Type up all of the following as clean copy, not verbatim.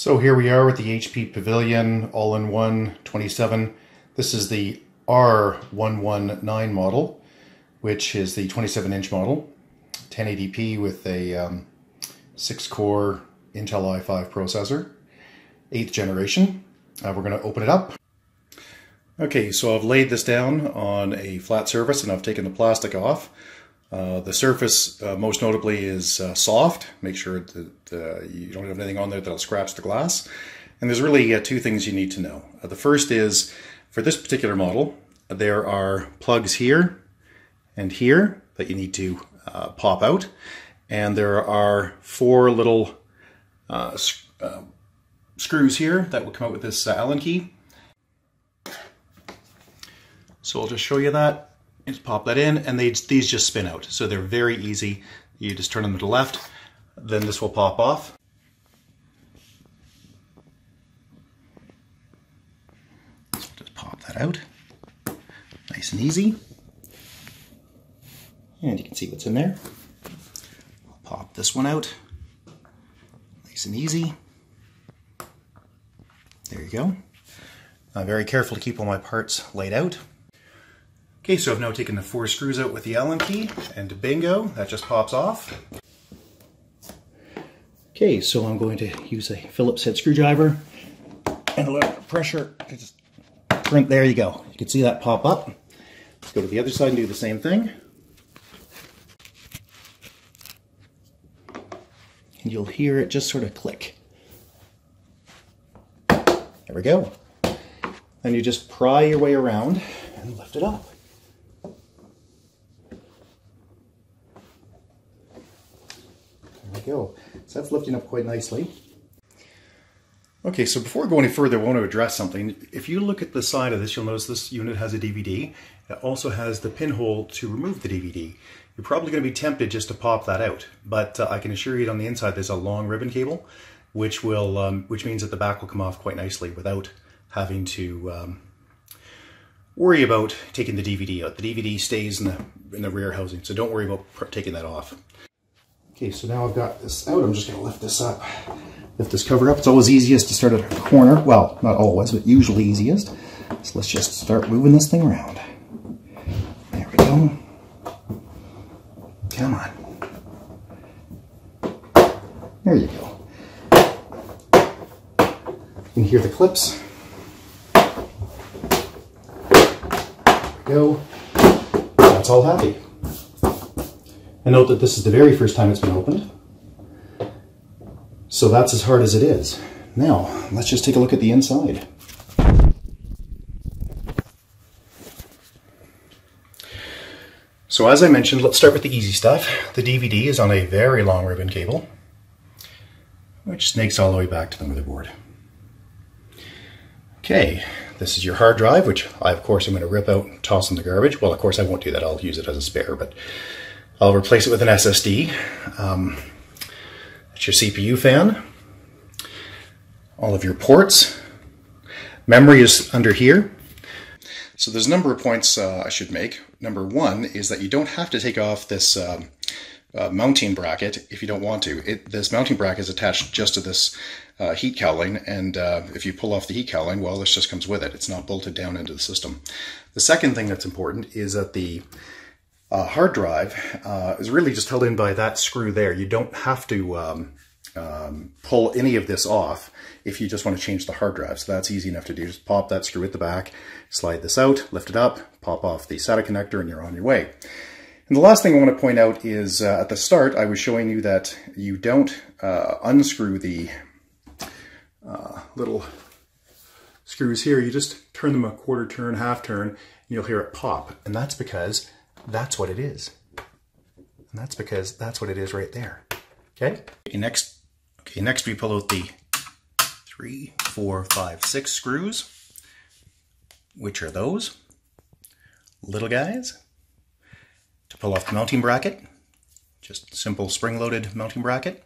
So here we are with the HP Pavilion all-in-one 27. This is the R119 model, which is the 27-inch model, 1080p with a 6-core Intel i5 processor, 8th generation. We're going to open it up. Okay, so I've laid this down on a flat surface and I've taken the plastic off. The surface most notably is soft. Make sure that you don't have anything on there that'll scratch the glass. And there's really two things you need to know. The first is, for this particular model, there are plugs here and here that you need to pop out. And there are four little screws here that will come out with this Allen key. So I'll just show you that. Just pop that in, and these just spin out. So they're very easy. You just turn them to left, then this will pop off. So just pop that out. Nice and easy. And you can see what's in there. I'll pop this one out. Nice and easy. There you go. I'm very careful to keep all my parts laid out. Okay, so I've now taken the four screws out with the Allen key, and bingo, that just pops off. Okay, so I'm going to use a Phillips head screwdriver and a little pressure to just crimp. There you go. You can see that pop up. Let's go to the other side and do the same thing. And you'll hear it just sort of click. There we go. And you just pry your way around and lift it up. Go. So that's lifting up quite nicely. Okay, so before I go any further, I want to address something. If you look at the side of this, you'll notice this unit has a DVD. It also has the pinhole to remove the DVD. You're probably going to be tempted just to pop that out, but I can assure you on the inside there's a long ribbon cable, which will, which means that the back will come off quite nicely without having to worry about taking the DVD out. The DVD stays in the rear housing, so don't worry about taking that off. Okay, so now I've got this out, I'm just going to lift this up, lift this cover up. It's always easiest to start at a corner, well, not always, but usually easiest. So let's just start moving this thing around. There we go. Come on. There you go. You can hear the clips. There we go. That's all happy. And note that this is the very first time it's been opened, so that's as hard as it is. Now, let's just take a look at the inside. So as I mentioned, let's start with the easy stuff. The DVD is on a very long ribbon cable, which snakes all the way back to the motherboard. Okay, this is your hard drive, which I, of course, am going to rip out and toss in the garbage. Well, of course, I won't do that. I'll use it as a spare, but I'll replace it with an SSD. That's your CPU fan. All of your ports. Memory is under here. So there's a number of points I should make. Number one is that you don't have to take off this mounting bracket if you don't want to. This mounting bracket is attached just to this heat cowling, and if you pull off the heat cowling, well, this just comes with it. It's not bolted down into the system. The second thing that's important is that the hard drive is really just held in by that screw there. You don't have to pull any of this off if you just want to change the hard drive. So that's easy enough to do. Just pop that screw at the back, slide this out, lift it up, pop off the SATA connector, and you're on your way. And the last thing I want to point out is at the start I was showing you that you don't unscrew the little screws here. You just turn them a quarter turn, half turn, and you'll hear it pop. And that's because that's what it is. And that's because that's what it is right there. Okay? Okay, next we pull out the 3, 4, 5, 6 screws, which are those little guys, to pull off the mounting bracket. Just simple spring-loaded mounting bracket.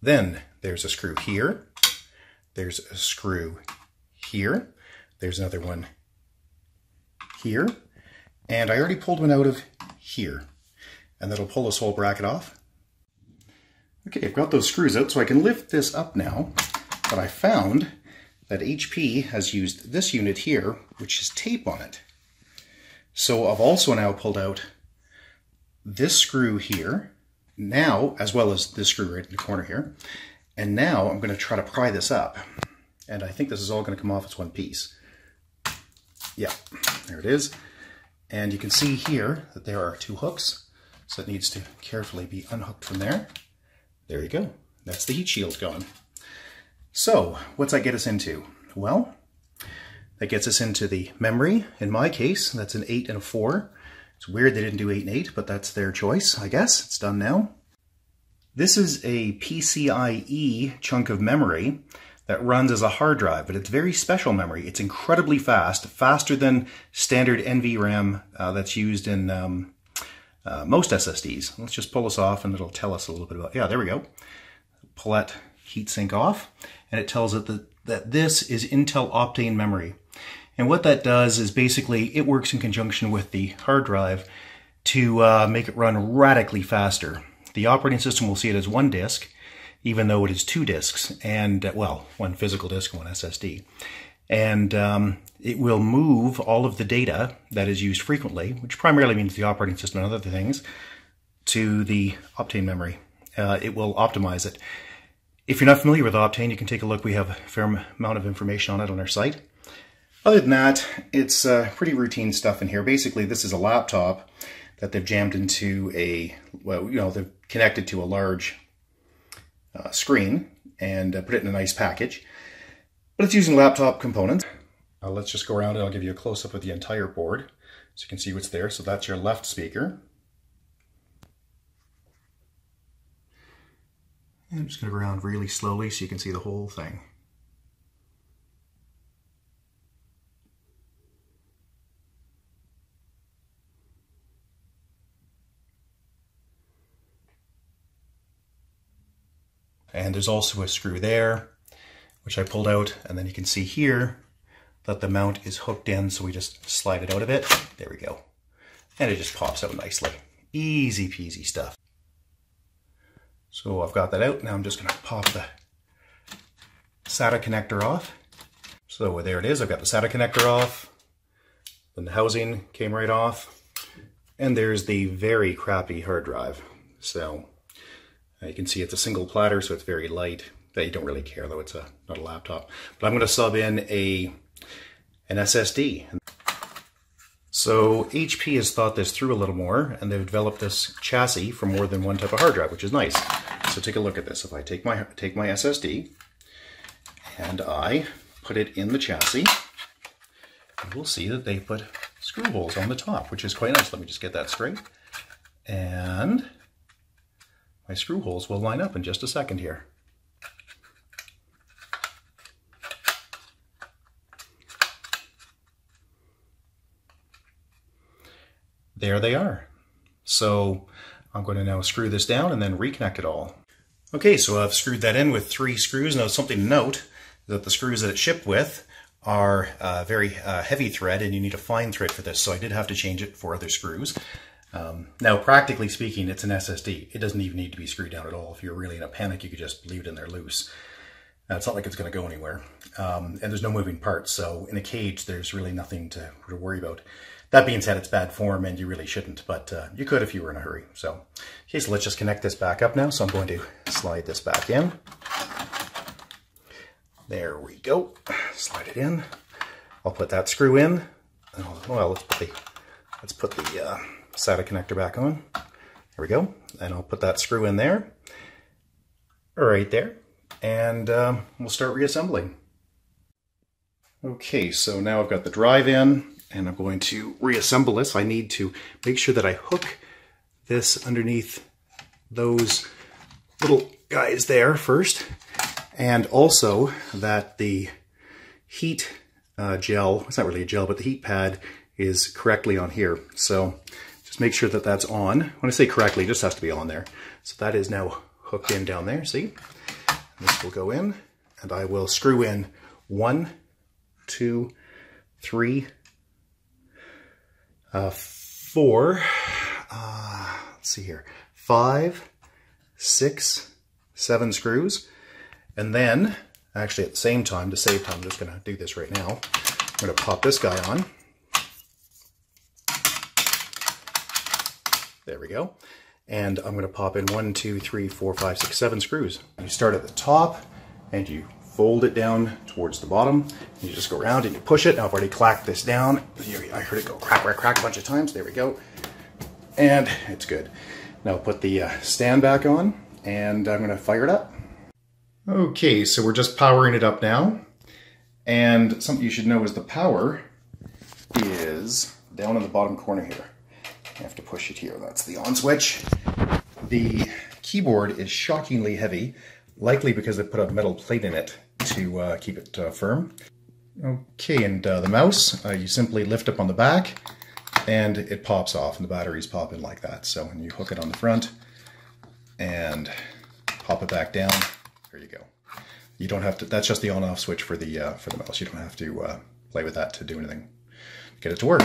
Then there's a screw here. There's a screw here. There's another one here. And I already pulled one out of here, and that'll pull this whole bracket off. Okay, I've got those screws out, so I can lift this up now, but I found that HP has used this unit here, which is tape on it. So I've also now pulled out this screw here, now, as well as this screw right in the corner here, and now I'm going to try to pry this up. And I think this is all going to come off as one piece. Yeah, there it is. And you can see here that there are two hooks, so it needs to carefully be unhooked from there. There you go. That's the heat shield gone. So, what's that get us into? Well, that gets us into the memory. In my case, that's an 8 and a 4. It's weird they didn't do 8 and 8, but that's their choice, I guess. It's done now. This is a PCIe chunk of memory that runs as a hard drive, but it's very special memory. It's incredibly fast, faster than standard NVRAM that's used in most SSDs. Let's just pull this off and it'll tell us a little bit about, yeah, there we go. Pull that heatsink off, and it tells it that this is Intel Optane memory. And what that does is basically it works in conjunction with the hard drive to make it run radically faster. The operating system will see it as one disk, even though it is two disks, and well, one physical disk, one SSD. And it will move all of the data that is used frequently, which primarily means the operating system and other things, to the Optane memory. It will optimize it. If you're not familiar with Optane, you can take a look. We have a fair amount of information on it on our site. Other than that, it's pretty routine stuff in here. Basically, this is a laptop that they've jammed into a, well, you know, they've connected to a large screen and put it in a nice package, but it's using laptop components. Let's just go around and I'll give you a close-up of the entire board so you can see what's there. So that's your left speaker. And I'm just going to go around really slowly so you can see the whole thing. And there's also a screw there, which I pulled out, and then you can see here that the mount is hooked in, so we just slide it out of it. There we go. And it just pops out nicely. Easy peasy stuff. So I've got that out. Now I'm just going to pop the SATA connector off. So there it is. I've got the SATA connector off. Then the housing came right off. And there's the very crappy hard drive. So you can see it's a single platter, so it's very light. You don't really care, though. It's not a laptop. But I'm going to sub in an SSD. So HP has thought this through a little more, and they've developed this chassis for more than one type of hard drive, which is nice. So take a look at this. If I take my SSD, and I put it in the chassis, we'll see that they put screw holes on the top, which is quite nice. Let me just get that straight. And my screw holes will line up in just a second here. There they are. So I'm going to now screw this down and then reconnect it all. Okay, so I've screwed that in with 3 screws. Now something to note that the screws that it shipped with are very heavy thread, and you need a fine thread for this, so I did have to change it for other screws. Now practically speaking, it's an SSD. It doesn't even need to be screwed down at all. If you're really in a panic, you could just leave it in there loose. It's not like it's going to go anywhere. And there's no moving parts, so in a cage, there's really nothing to worry about. That being said, it's bad form and you really shouldn't, but you could if you were in a hurry. So, okay, so let's just connect this back up now. So I'm going to slide this back in. There we go. Slide it in. I'll put that screw in. Well, let's put the SATA connector back on. There we go. And I'll put that screw in there, right there, and we'll start reassembling. Okay, so now I've got the drive in, and I'm going to reassemble this. I need to make sure that I hook this underneath those little guys there first, and also that the heat gel, it's not really a gel, but the heat pad is correctly on here. So just make sure that that's on. When I say correctly, it just has to be on there. So that is now hooked in down there, see? This will go in, and I will screw in 1, 2, 3, 4, let's see here, 5, 6, 7 screws, and then Actually, at the same time, to save time, I'm just going to do this right now. I'm going to pop this guy on. There we go. And I'm going to pop in 1, 2, 3, 4, 5, 6, 7 screws. You start at the top and you fold it down towards the bottom. You just go around and you push it. Now I've already clacked this down. I heard it go crack, crack, crack a bunch of times. There we go. And it's good. Now put the stand back on and I'm going to fire it up. Okay, so we're just powering it up now. And something you should know is the power is down in the bottom corner here. I have to push it here. That's the on switch. The keyboard is shockingly heavy, likely because they put a metal plate in it to keep it firm. Okay, and the mouse, you simply lift up on the back and it pops off and the batteries pop in like that. So when you hook it on the front and pop it back down, there you go. You don't have to, that's just the on-off switch for the mouse. You don't have to play with that to do anything to get it to work.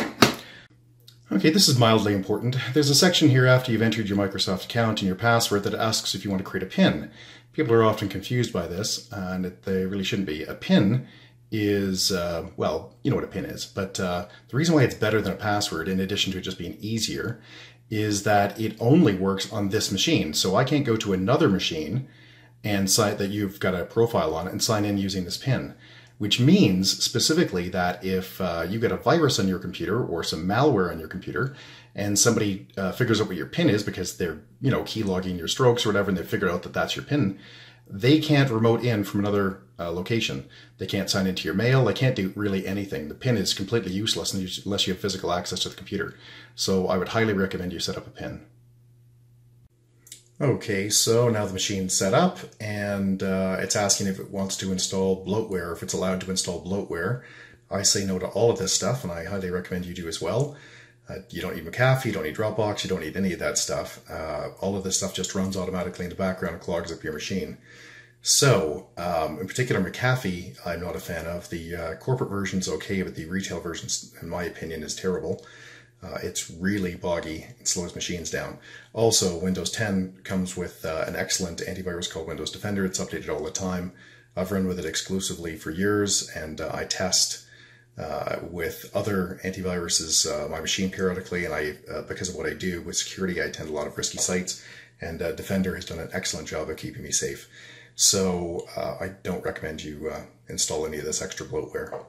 Okay, this is mildly important. There's a section here after you've entered your Microsoft account and your password that asks if you want to create a PIN. People are often confused by this, and they really shouldn't be. A PIN is, well, you know what a PIN is, but the reason why it's better than a password, in addition to it just being easier, is that it only works on this machine. So I can't go to another machine and sign that you've got a profile on it and sign in using this PIN, which means specifically that if you get a virus on your computer or some malware on your computer and somebody figures out what your PIN is because they're, you know, keylogging your strokes or whatever, and they figured out that that's your PIN, they can't remote in from another location. They can't sign into your mail. They can't do really anything. The PIN is completely useless unless you have physical access to the computer. So I would highly recommend you set up a PIN. Okay, so now the machine's set up and it's asking if it wants to install bloatware, if it's allowed to install bloatware. I say no to all of this stuff and I highly recommend you do as well. You don't need McAfee, you don't need Dropbox, you don't need any of that stuff. All of this stuff just runs automatically in the background and clogs up your machine. So, in particular McAfee, I'm not a fan of. The corporate version's okay, but the retail version, in my opinion, is terrible. It's really boggy. It slows machines down. Also, Windows 10 comes with an excellent antivirus called Windows Defender. It's updated all the time. I've run with it exclusively for years, and I test with other antiviruses my machine periodically, and I, because of what I do with security, I attend a lot of risky sites, and Defender has done an excellent job of keeping me safe. So I don't recommend you install any of this extra bloatware.